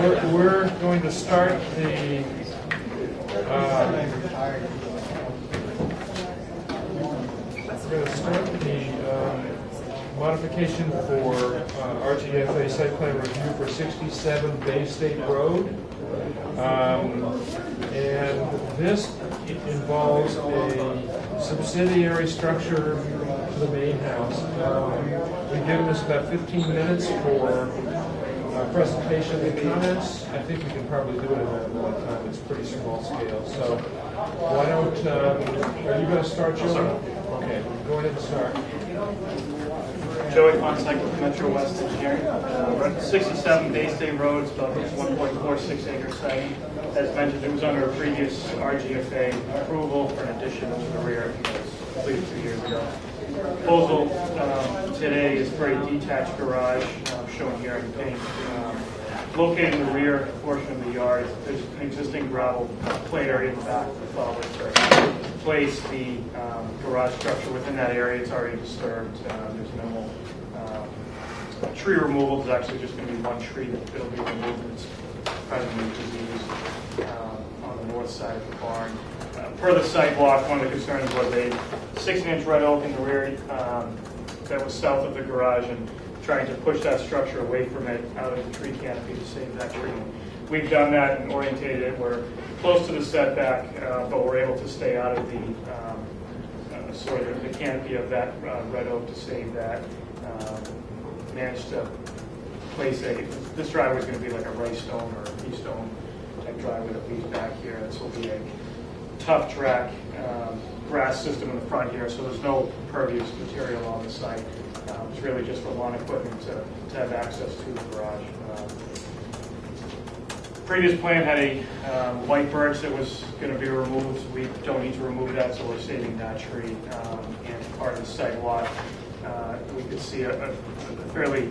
We're going to start the modification for RGFA site plan review for 67 Bay State Road. And this involves a subsidiary structure to the main house. We've given us about 15 minutes for presentation and comments. I think we can probably do it in a long time. It's pretty small scale. So why don't, are you going to start, Joey? Okay, go ahead and start. Joey Fonsek with Metro West Engineering. We're at 67 Bay State Road, spelled as 1.46 acre site. As mentioned, it was under a previous RGFA approval for an addition to the rear. It was completed 2 years ago. Proposal today is for a detached garage, shown here in pink. Located in the rear portion of the yard, there's an existing gravel play area in the back of the following. Place the garage structure within that area. It's already disturbed. There's minimal tree removal. There's actually just going to be one tree that will be removed. It's presently diseased on the north side of the barn. Per the site walk, one of the concerns was a 6-inch red oak in the rear that was south of the garage, and trying to push that structure away from it out of the tree canopy to save that tree. We've done that and orientated it. We're close to the setback, but we're able to stay out of the sort of the canopy of that red oak to save that. Managed to place a, this driveway is going to be like a rice stone or a pea stone type driveway that leads back here. This will be a tough track grass system in the front here, so there's no pervious material on the site. It's really just for lawn equipment to have access to the garage. Previous plan had a white birch that was going to be removed. We don't need to remove that, so we're saving that tree. And part of the sidewalk, we could see a fairly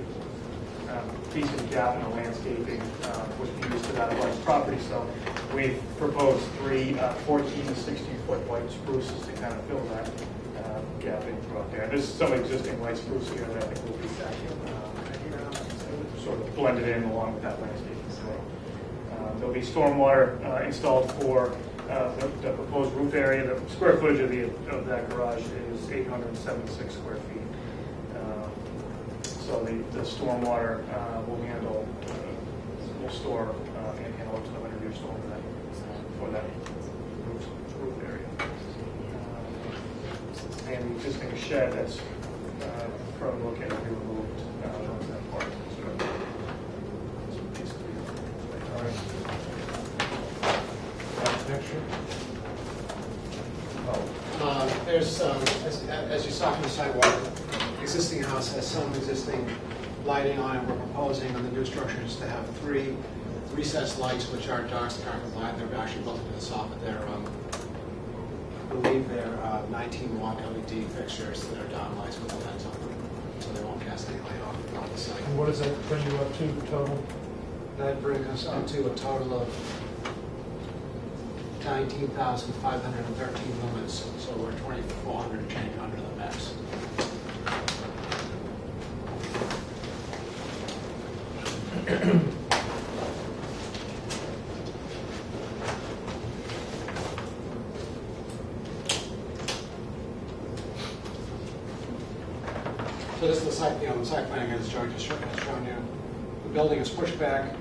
decent gap in the landscaping with views to that large property. So we've proposed three 14 to 16-foot white spruces to kind of fill that gap in throughout there. There's some existing white spruce here that I think will be sort of blended in along with that landscaping. There'll be stormwater installed for the proposed roof area. The square footage of that garage is 876 square feet. So the stormwater will handle, will store and handle up to the 100-year storm for that roof area. And the existing shed that's probably located to be removed from that part. There's, as you saw from the sidewalk, the existing house has some existing lighting on it. We're proposing on the new structures to have three recessed lights, which are dark sky light. They're actually built into the soffit. They're, I believe they're 19-watt LED fixtures that are down lights with a lens on them, so they won't cast any light off on the site. And what does that bring you up to total? That brings us up to a total of 19,513 lumens, so we're 2,400 change under the max. So this is the site, the site plan again, as George has shown you. The building is pushed back,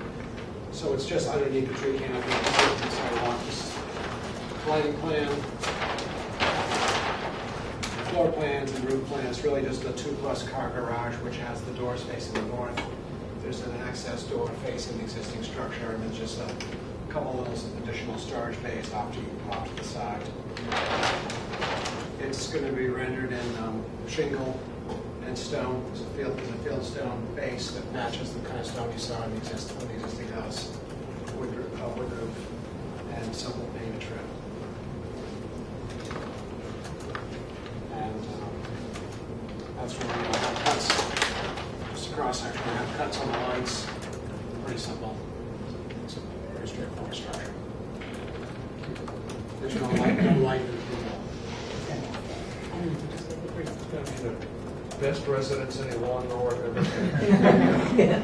so it's just underneath the tree canopy. The sidewalk is lighting plan, floor plans, and roof plan. It's really just the 2+ car garage, which has the doors facing the north. There's an access door facing the existing structure, and there's just a couple little additional storage bays off to the side. It's going to be rendered in shingle and stone. There's a field stone base that matches the kind of stone you saw in the existing house, wood roof, and some painted trim. That's where we have cuts. Just a cross section. We have cuts on the lines. Pretty simple. It's a very straightforward structure. There's no light. No light. Best residence any lawnmower ever. Yeah.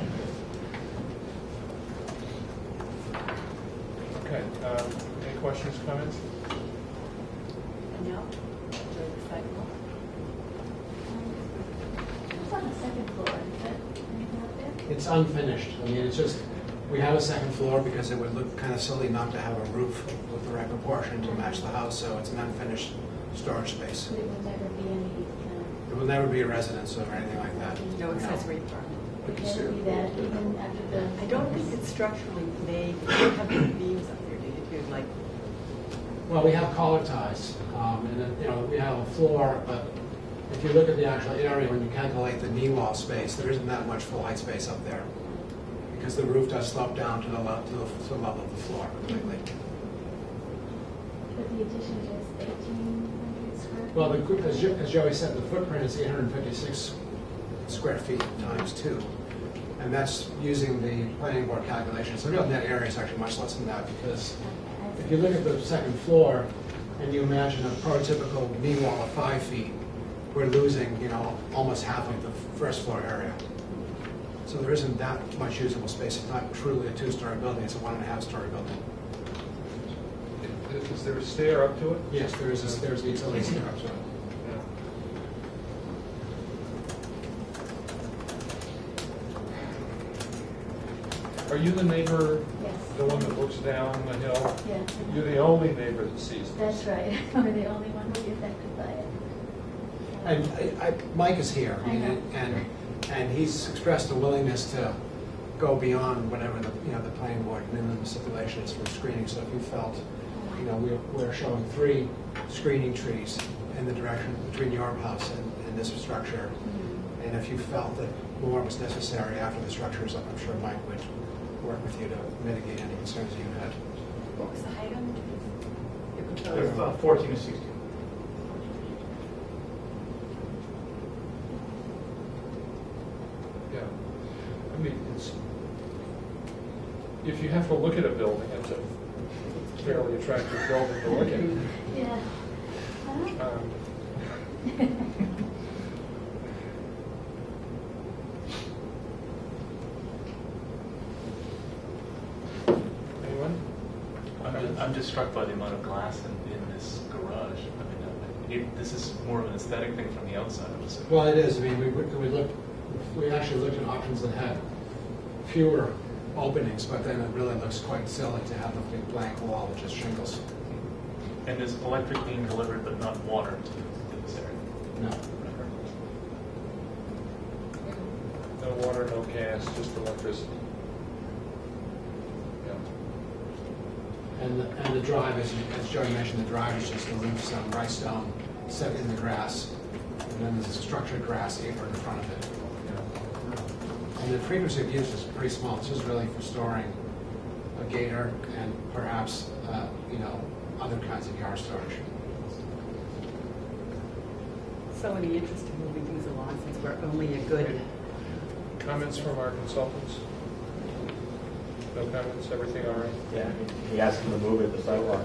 Any questions, comments? No. It's on the second floor, is it? Anything up there? It's unfinished. I mean, it's just, we have a second floor because it would look kind of silly not to have a roof with the right proportion to match the house, so it's an unfinished storage space. It will never be any... It will never be a residence or anything like that. No accessory apartment. Would you see that even after the... I don't think it's structurally made. You don't have any beams up there, do you? You're like... Well, we have collar ties, and then, you know, we have a floor, but if you look at the actual area, when you calculate the knee wall space, there isn't that much full height space up there, because the roof does slope down to the level of the floor completely. But the addition is 1,800 square feet? Well, as Joey said, the footprint is 856 square feet times 2, and that's using the planning board calculations. The real net area is actually much less than that, because if you look at the second floor and you imagine a prototypical knee wall of 5 feet, we're losing, you know, almost half of the first floor area. So there isn't that much usable space. It's not truly a 2-story building. It's a 1.5-story building. Is there a stair up to it? Yes, there is. There's the utility stair up to it. Are you the neighbor, yes, the one that looks down the hill? Yes. You're the only neighbor that sees this. That's right. I'm the only one who'll be affected by it. And Mike is here, and he's expressed a willingness to go beyond whatever the, you know, the planning board minimum stipulation is for screening. So if you felt, you know, we're showing 3 screening trees in the direction between your house and this structure, and if you felt that more was necessary after the structure is up, I'm sure Mike would work with you to mitigate any concerns you had. What was the height on the proposed? 14 to 16. Yeah. I mean, it's, if you have to look at a building, it's a fairly attractive building to look at. Yeah. I'm just struck by the amount of glass in this garage. I mean, this is more of an aesthetic thing from the outside. Well, it is. I mean, we actually looked at options that had fewer openings, but then it really looks quite silly to have a big blank wall with just shingles. And there's electric being delivered, but not water to this area. No. No water, no gas, just electricity. And the drive, as Joey mentioned, the drive is just a loose rice stone set in the grass, and then there's a structured grass apron in front of it. Yeah. And the frequency of use is pretty small. This is really for storing a gator and perhaps you know, other kinds of yard storage. So in the interest of moving things along, since we're only a good... Comments from our consultants? No comments? Everything all right? Yeah. He asked him to move it, the sidewalk.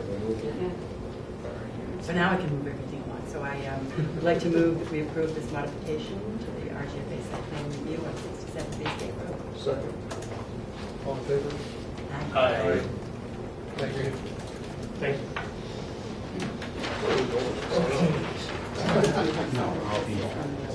So now I can move everything along. So I would like to move that we approve this modification to the RGFA site plan review on 67 Bay State Road. Second. All in favor? Aye. Thank you. Thank you. No, I'll be